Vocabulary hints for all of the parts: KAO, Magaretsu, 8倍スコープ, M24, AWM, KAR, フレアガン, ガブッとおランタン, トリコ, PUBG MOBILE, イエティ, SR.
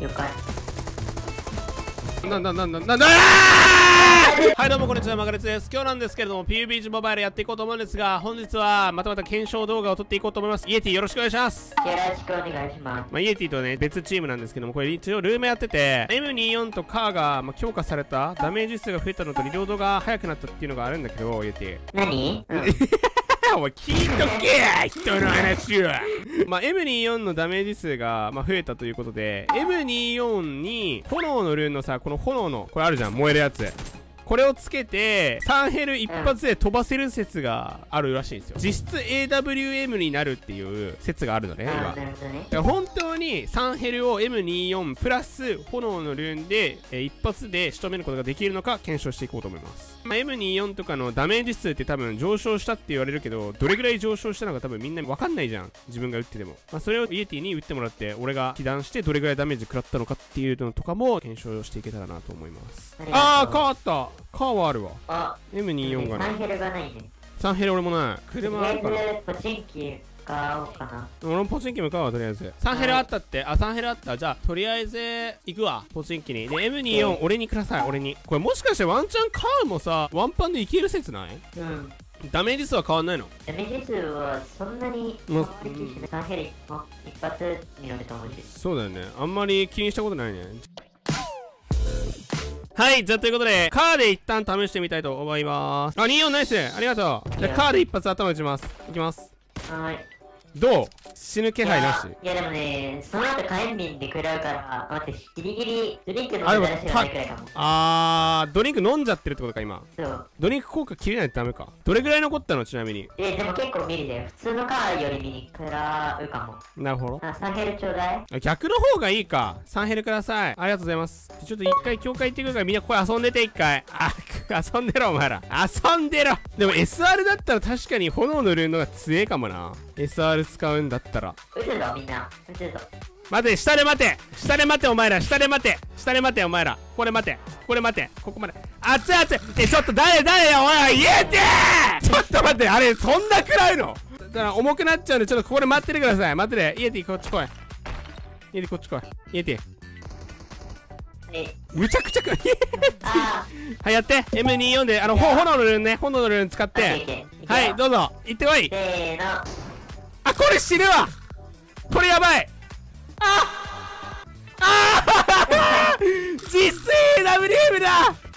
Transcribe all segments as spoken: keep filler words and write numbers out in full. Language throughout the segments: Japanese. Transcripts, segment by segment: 了解。なんだなんだなんだはい、どうもこんにちは、マガレツです。今日なんですけれども ピーユービージー モバイルやっていこうと思うんですが、本日はまたまた検証動画を撮っていこうと思います。イエティよろしくお願いします。よろしくお願いします。まあ、イエティとね別チームなんですけども、これ一応ルームやってて エムにじゅうよん とカーがまあ強化された、ダメージ数が増えたのとリロードが速くなったっていうのがあるんだけど、イエティ何、うんお前聞いとけや人の話はまあ エムにじゅうよん のダメージ数が、まあ、増えたということで エムにじゅうよん に炎のルーンのさ、この炎のこれあるじゃん、燃えるやつ、これをつけてさんヘル一発で飛ばせる説があるらしいんですよ。実質 エーダブリューエム になるっていう説があるのね、今。だから本当にさんヘルを エムにじゅうよん プラス炎のルーンで一発で仕留めることができるのか検証していこうと思います。まあ、エムにじゅうよん とかのダメージ数って多分上昇したって言われるけど、どれぐらい上昇したのか多分みんなわかんないじゃん。自分が打ってても。まあ、それをイエティに打ってもらって、俺が被弾してどれぐらいダメージ食らったのかっていうのとかも検証していけたらなと思います。あー、変わったカーはあるわ。あ、エムにじゅうよん がない。さんヘルがないね。さんヘル俺もない。車あるから。とりあえずポチンキ向かおうかな。俺もポチンキ向かうわ、とりあえず。さんヘルあったって。あ、さんヘルあった。じゃあ、とりあえず行くわ。ポチンキに。で、エムにじゅうよん 俺にください、俺に。これもしかしてワンチャンカーもさ、ワンパンでいける説ない？うん。ダメージ数は変わんないの？ダメージ数はそんなに変わってきてない。さんヘル一発になると思うし。そうだよね。あんまり気にしたことないね。はい、じゃあということで、カーで一旦試してみたいと思いまーす。あ、にじゅうよんナイスありがとう。じゃあカーで一発頭打ちます。いきます。はーい。どう？死ぬ気配なし。いやでもね、その後火炎瓶で食らうから、待って、ギリギリドリンク飲んだらしいのないくらいかも。あー、ドリンク飲んじゃってるってことか、今。そう。ドリンク効果切れないとダメか。どれぐらい残ったのちなみに。え、でも結構ミリだよ。普通のカーよりミリ食らうかも。なるほど。あ、さんヘルちょうだい。逆の方がいいか。さんヘルください。ありがとうございます。ちょっと一回教会行ってくるから、みんなここ遊んでて一回。あ、遊んでろお前ら。遊んでろ。でも エスアール だったら確かに炎のルーンのが強えかもな。エスアール 使うんだったら。撃つぞみんな。撃つぞ。待て、下で待て。下で待てお前ら。下で待て。下で待てお前ら。これ待て。これ待て。ここまで。熱い熱い。え、ちょっと誰誰だおい。イエティ！ちょっと待って。あれそんな暗いの？だから重くなっちゃうんでちょっとここで待っててください。待ってて。イエティこっち来い。イエティこっち来い。イエティ。むちゃくちゃくはいやって エムにじゅうよん であの炎のルーンね、炎のルーン使って、はいどうぞ行ってこい。せーの。あ、これ死ぬわ、これやばい。ああ実質 エーダブリューエム だ、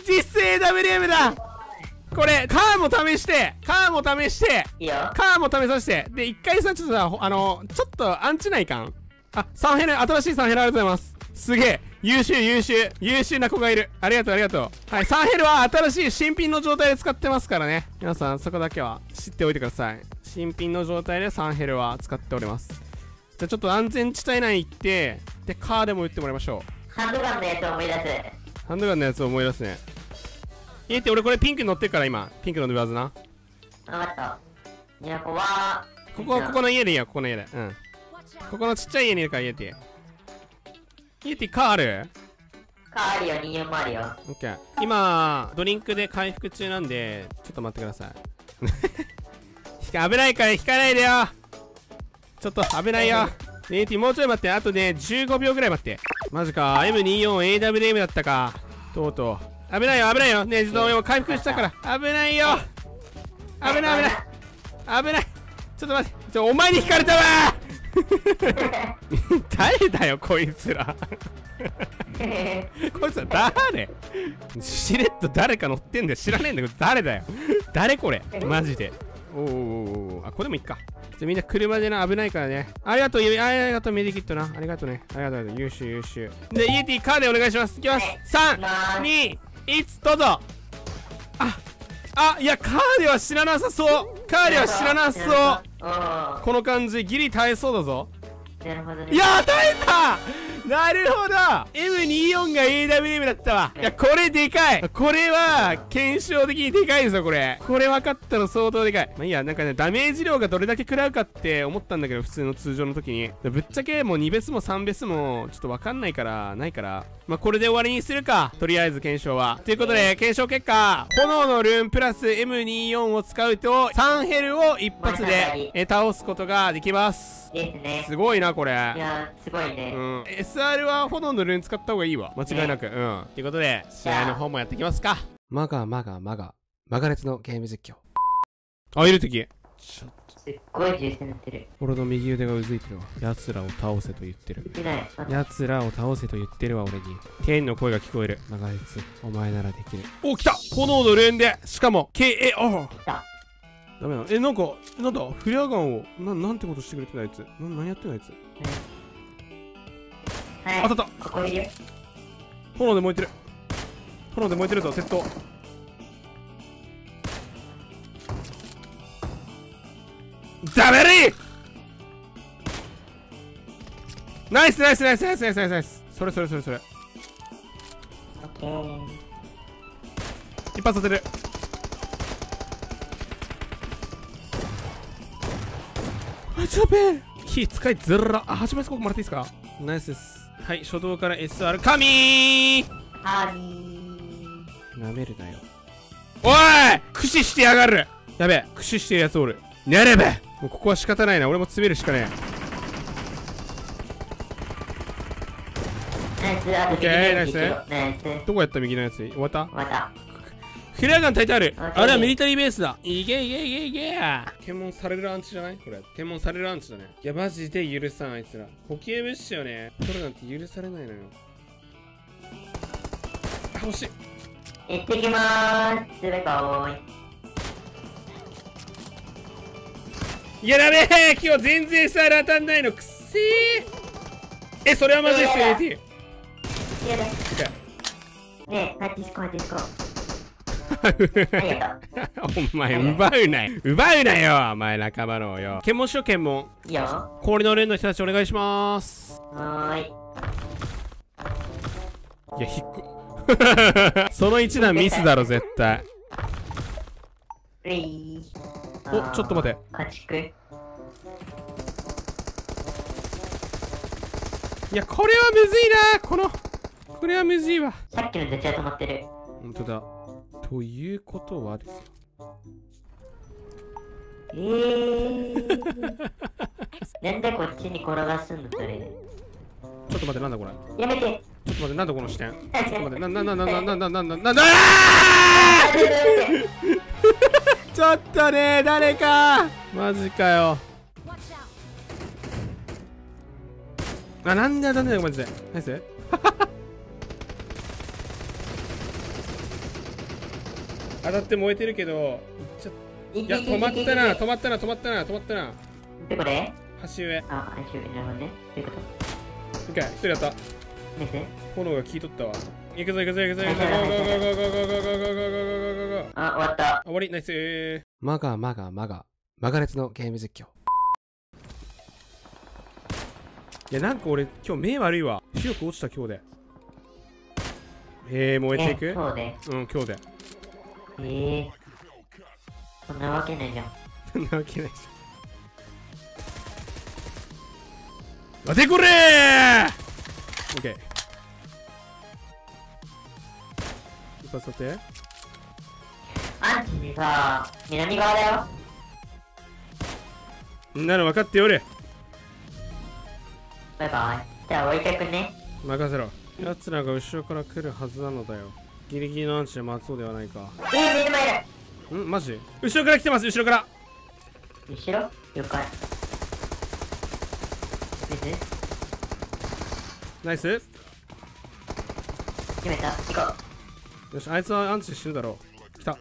実質 エーダブリューエム だ。これカーも試して、カーも試して、カーも試させて、で一回さ、ちょっとさ、あのちょっとアンチ内感、あさんヘル、新しいさんヘルありがとうございます。すげえ優秀優秀優秀な子がいる。ありがとうありがとう。はい、さんヘルは新しい新品の状態で使ってますからね、皆さんそこだけは知っておいてください。新品の状態でさんヘルは使っております。じゃあちょっと安全地帯内行って、でカーでも撃ってもらいましょう。ハンドガンのやつを思い出す、ハンドガンのやつを思い出すね。いえって俺これピンクに乗ってるから、今ピンクの塗らずな。分かった。いやこわー、ここここの家でいいよ、ここの家で、うん、ここのちっちゃい家にいるから。いえってイエティカーある？カーあるよ、人間もあるよ。オッケー。今、ドリンクで回復中なんで、ちょっと待ってください。危ないから引かないでよ。ちょっと危ないよ。イエティもうちょい待って、あとね、じゅうごびょうぐらい待って。マジか、エムにじゅうよん エーダブリューエム だったか。とうとう。危ないよ、危ないよ。ね、自動も回復したから。危ないよ。危ない、危ない。危ない。ちょっと待って。ちょ、お前に引かれたわー誰だよこいつらこいつら誰しれっと誰か乗ってんだよ、知らねえんだけど誰だよ誰これマジで。おーおーおー、あ、これもいっか。じゃみんな車でな、危ないからね。ありがとう、ありがとう、メディキットな、ありがとうね、ありがとう、優秀優秀で、イエティカーでお願いします。いきます。さんにいちどうぞ。ああ、いやカーでは知らなさそう、カーでは知らなさそう、この感じギリ耐えそうだぞ。なるほどね。いやー耐えた、なるほど。 エムにじゅうよん が エーダブリューエム だったわ。いやこれでかい、これは検証的にでかいぞこれ、これ分かったの相当でかい。まあいいや、なんかねダメージ量がどれだけ食らうかって思ったんだけど、普通の通常の時にぶっちゃけもうに別もさん別もちょっと分かんないからないから、まあこれで終わりにするか、とりあえず検証は。ということで検証結果、炎のルーンプラス エムにじゅうよん を使うとさんヘルを一発で倒すことができます。ですね。すごいななこれ。いやーすごいね。うん、 エスアール は炎のルーン使った方がいいわ、間違いなく、ね、うんということで試合の方もやっていきますか。マガマガマガマガレツのゲーム実況。あ、いる敵。ちょっとすっごい重視になってる。俺の右腕がうずいてるわ。奴らを倒せと言ってる。いない。奴らを倒せと言ってるわ、俺に。天の声が聞こえる。マガレツ、お前ならできる。お、来た。炎の連で、しかも ケーエーオー。来た。ダメだ。え、なんか、なんだ、フレアガンを、な、なんてことしてくれてないやつ。な、何やってないやつ。はい。当たった。ここいるよ。炎で燃えてる。炎で燃えてるぞ、窃盗。ダメリー。ナイスナイスナイスナイスナイスナイスナイス。それそれそれそれ。オッケー。一発当てる。あ、ちょっとペン火使いずら。あ、はちまいスコープもらっていいですか。ナイスです。はい、初動から エスアール 神ー神ー。なめるなよ。おい、駆使してやがる。やべえ、駆使してるやつおる。やれべ。もうここは仕方ないな、俺も詰めるしかねえ。ナイス、オッケー、ナイスね。どこやった、右のやつ。終わった終わった。フレアガン炊いてある。あれはミリタリーベースだ。いけいけいけいけ。検問されるアンチじゃないこれ。検問されるアンチだね。いや、マジで許さん、あいつら。補給物資よね。取るなんて許されないのよ。あ、欲しい。行ってきまーす。誰か多い。いや、だめー、今日全然 エスアール 当たんないの、くっせー。え、それはまずいっすよ、エーティー。やだ。ねえ、パチスコ、パチスコ。お前、奪うなよ。奪うなよ、お前、仲間のよ。検問しよう、検問。いいよ。氷の連の人たち、お願いしまーす。はーい。いや、引っこ。その一段ミスだろ、絶対。ういー。お、ちょっと待て。家畜。いや、これはむずいな、この。これはむずいわ。さっきの絶対止まってる。本当だ。ということはですよ。えー。なんでこっちに転がすんだ、それ。ちょっと待って、なんだこれ。やめて。ちょっと待って、なんだこの視点。ちょっと待って、な、な、な、な、な、な、な、な、な、な、な。ちょっとねー、誰かー、マジかよ。あ、なんだなんだよ、マジで。ナイス。当たって燃えてるけど、ちょっと、いや、止まったな、止まったな、止まったな、止まったな。で、これ橋上。あ、橋上、なるほどね。ということ。オッケー、一人当たった。炎が効いとったわ。行くぞ行くぞ行くぞ行くぞ。あ、終わった、終わり。ナイス。マガマガマガマガレツのゲーム実況。いや、なんか俺今日目悪いわ。視力落ちた今日で。へえ、燃えていく。そうで、うん、今日で。ええ、そんなわけないじゃん。そんなわけないじゃん。待てこれー。オッケー、させて。アンチにさ、南側だよ。みんなの分かっておれ。バイバイ。じゃあ置いてくね。任せろ。奴らが後ろから来るはずなのだよ。ギリギリのアンチで待つのではないか。えー、目の前だ。ん、マジ？後ろから来てます。後ろから。後ろ？了解。ナイス。決めた。行こう。よし、あいつはアンチしてるだろう。来た。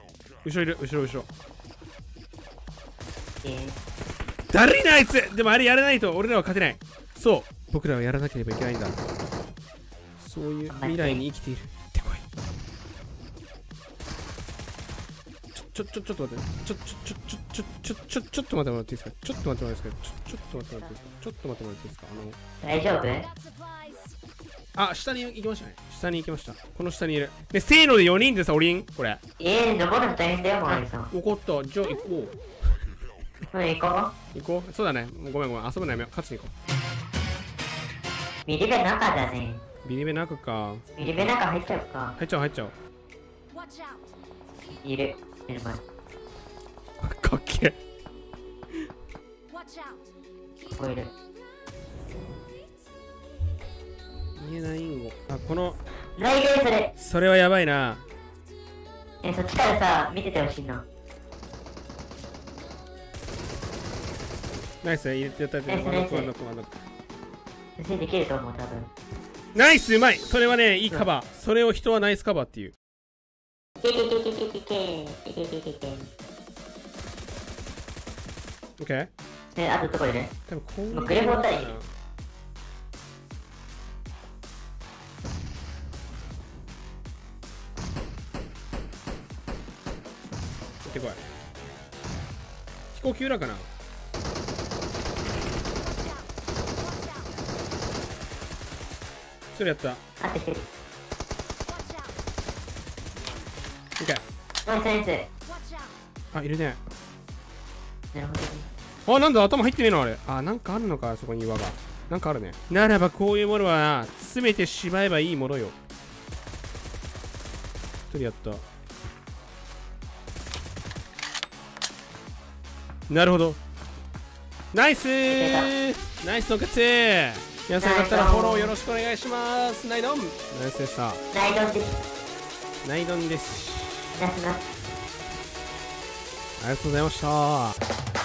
後ろいる、後ろ後ろ。だるいな、あいつ。でもあれやらないと俺らは勝てない。そう、僕らはやらなければいけないんだ。そういう未来に生きている。ってこい。ちょ、ちょ、ちょっと待って。ちょ、ちょ、ちょ、ちょ、ちょ、ちょっと待ってもらっていいですか。ちょっと待ってもらっていいですか。ちょっと待ってもらっていいですか。ちょっと待ってもらっていいですか。大丈夫？あ、下に行きましたね。下に行きました。この下にいる。で、せーのでよにんでさ、おりんこれ。ええー、登るの大変だよ、マリさん。怒った。じゃあ行こう。うん、行こう。行こう。そうだね。ごめんごめん。遊ぶのやめよう。勝ちに行こう。ビリベ中だね。ビリベ中か。ビリベ中入っちゃうか。入っちゃう、入っちゃう。いる。目の前。かっけえ。ここいる。言えないんご。あ、この内容それ。それはやばいな。え、そっちからさ、見ててほしいな。ナイス、入れてたって、ワンノックワンノックワンノック。できると思う、多分。ナイス、うまい。それはね、いいカバー。それを人はナイスカバーっていう。けけけけけけけけけけけ。オッケー。え、あとどこいる？多分こういうの。グレーボー対。ってこい。飛行機裏かな。それやった。あってきてる。いけ。ナイスナイス。あ、いるね。なるほど。あ、なんだ、頭入ってねえのあれ。あ、なんかあるのか、そこに岩が。なんかあるね。ならばこういうものは詰めてしまえばいいものよ。一人やった。なるほど。ナイスー。ナイスの勝ち。皆さんよかったらフォローよろしくお願いします。ナイドンナイスでした。ナイドンですナイドンです。ありがとうございました。